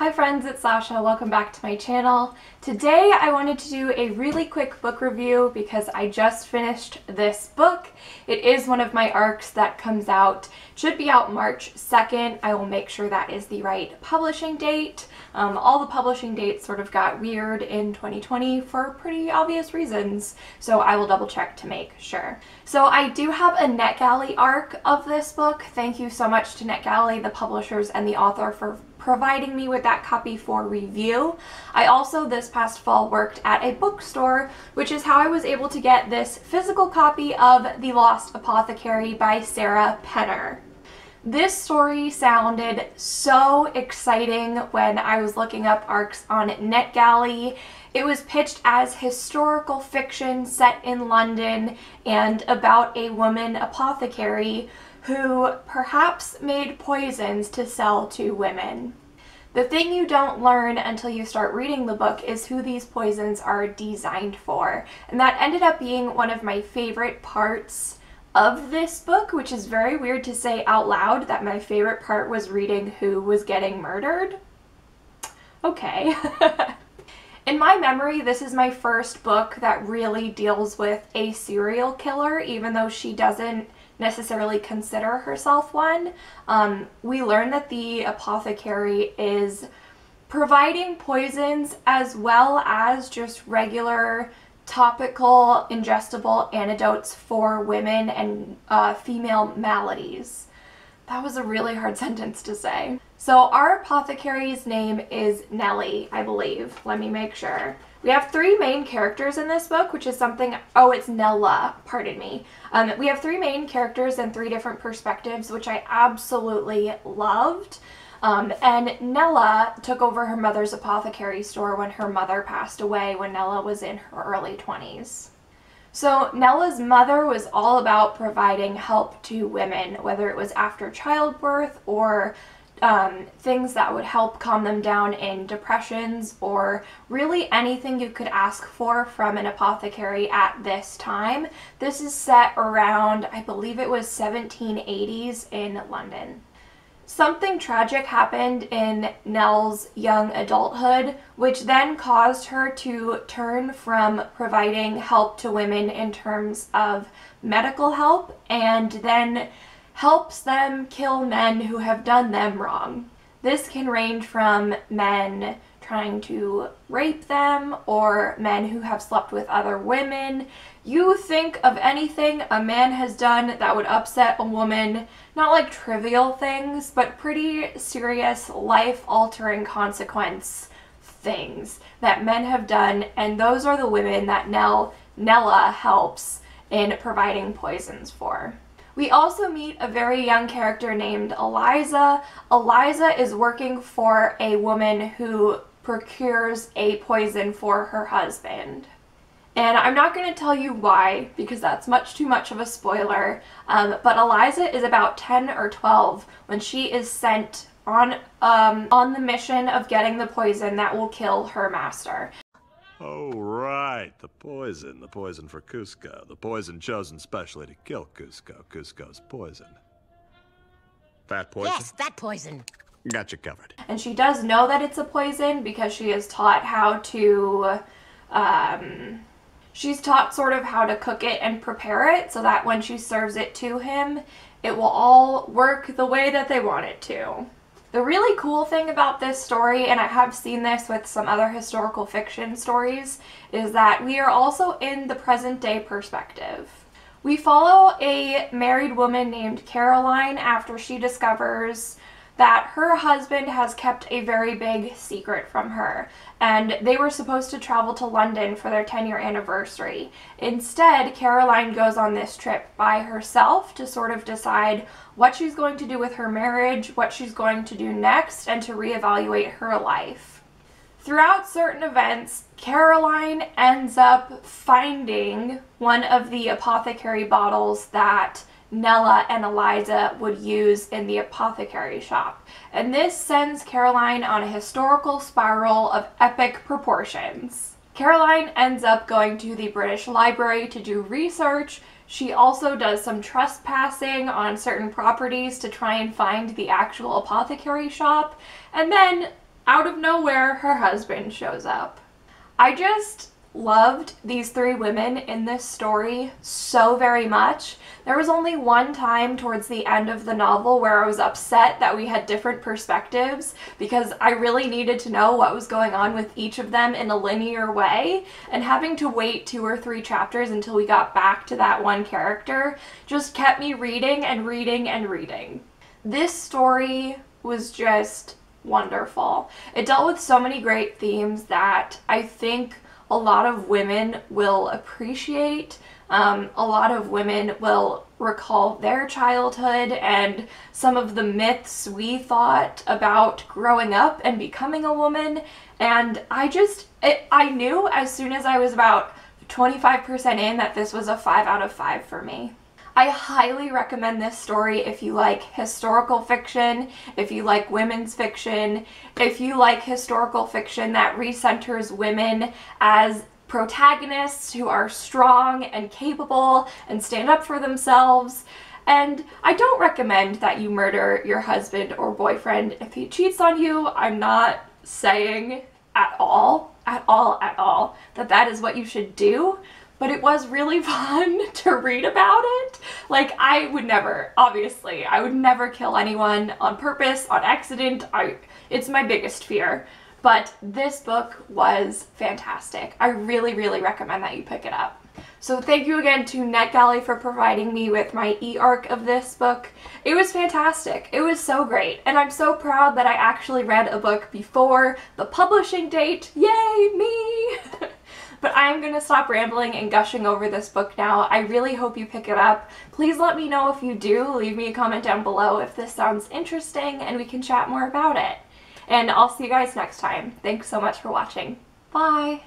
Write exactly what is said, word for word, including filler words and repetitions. Hi friends, it's Sasha. Welcome back to my channel. Today I wanted to do a really quick book review because I just finished this book. It is one of my arcs that comes out, should be out March second. I will make sure that is the right publishing date. Um, all the publishing dates sort of got weird in twenty twenty for pretty obvious reasons, so I will double check to make sure. So I do have a NetGalley arc of this book. Thank you so much to NetGalley, the publishers, and the author for providing me with that copy for review. I also this past fall worked at a bookstore, which is how I was able to get this physical copy of The Lost Apothecary by Sarah Penner. This story sounded so exciting when I was looking up arcs on NetGalley. It was pitched as historical fiction set in London and about a woman apothecary who perhaps made poisons to sell to women. The thing you don't learn until you start reading the book is who these poisons are designed for, and that ended up being one of my favorite parts of this book, which is very weird to say out loud that my favorite part was reading who was getting murdered. Okay. In my memory, this is my first book that really deals with a serial killer, even though she doesn't necessarily consider herself one. Um, we learn that the apothecary is providing poisons as well as just regular topical ingestible antidotes for women and uh, female maladies. That was a really hard sentence to say. So our apothecary's name is Nellie, I believe. Let me make sure. We have three main characters in this book, which is something, oh, it's Nella, pardon me. Um, we have three main characters and three different perspectives, which I absolutely loved. Um, and Nella took over her mother's apothecary store when her mother passed away when Nella was in her early twenties. So Nella's mother was all about providing help to women, whether it was after childbirth or Um, things that would help calm them down in depressions, or really anything you could ask for from an apothecary at this time. This is set around, I believe it was seventeen eighties in London. Something tragic happened in Nell's young adulthood, which then caused her to turn from providing help to women in terms of medical help and then helps them kill men who have done them wrong. This can range from men trying to rape them or men who have slept with other women. You think of anything a man has done that would upset a woman, not like trivial things, but pretty serious life-altering consequence things that men have done, and those are the women that Nell, Nella helps in providing poisons for. We also meet a very young character named Eliza. Eliza is working for a woman who procures a poison for her husband. And I'm not going to tell you why, because that's much too much of a spoiler, um, but Eliza is about ten or twelve when she is sent on, um, on the mission of getting the poison that will kill her master. Oh, right. The poison. The poison for Cusco. The poison chosen specially to kill Cusco. Cusco's poison. That poison? Yes, that poison. Got you covered. And she does know that it's a poison because she is taught how to, um... she's taught sort of how to cook it and prepare it so that when she serves it to him, it will all work the way that they want it to. The really cool thing about this story, and I have seen this with some other historical fiction stories, is that we are also in the present day perspective. We follow a married woman named Caroline after she discovers that her husband has kept a very big secret from her, and they were supposed to travel to London for their ten year anniversary. Instead, Caroline goes on this trip by herself to sort of decide what she's going to do with her marriage, what she's going to do next, and to reevaluate her life. Throughout certain events, Caroline ends up finding one of the apothecary bottles that Nella and Eliza would use in the apothecary shop, and this sends Caroline on a historical spiral of epic proportions. Caroline ends up going to the British Library to do research. She also does some trespassing on certain properties to try and find the actual apothecary shop, and then out of nowhere, her husband shows up. I just loved these three women in this story so very much. There was only one time towards the end of the novel where I was upset that we had different perspectives, because I really needed to know what was going on with each of them in a linear way, and having to wait two or three chapters until we got back to that one character just kept me reading and reading and reading. This story was just wonderful. It dealt with so many great themes that I think a lot of women will appreciate. Um, a lot of women will recall their childhood and some of the myths we thought about growing up and becoming a woman. And I just, it, I knew as soon as I was about twenty-five percent in that this was a five out of five for me. I highly recommend this story if you like historical fiction, if you like women's fiction, if you like historical fiction that recenters women as protagonists who are strong and capable and stand up for themselves. And I don't recommend that you murder your husband or boyfriend if he cheats on you. I'm not saying at all, at all, at all that that is what you should do. But it was really fun to read about it. Like, I would never, obviously, I would never kill anyone on purpose, on accident. I, it's my biggest fear. But this book was fantastic. I really, really recommend that you pick it up. So thank you again to NetGalley for providing me with my e-arc of this book. It was fantastic. It was so great. And I'm so proud that I actually read a book before the publishing date. Yay, me! But I'm gonna stop rambling and gushing over this book now. I really hope you pick it up. Please let me know if you do. Leave me a comment down below if this sounds interesting and we can chat more about it. And I'll see you guys next time. Thanks so much for watching. Bye!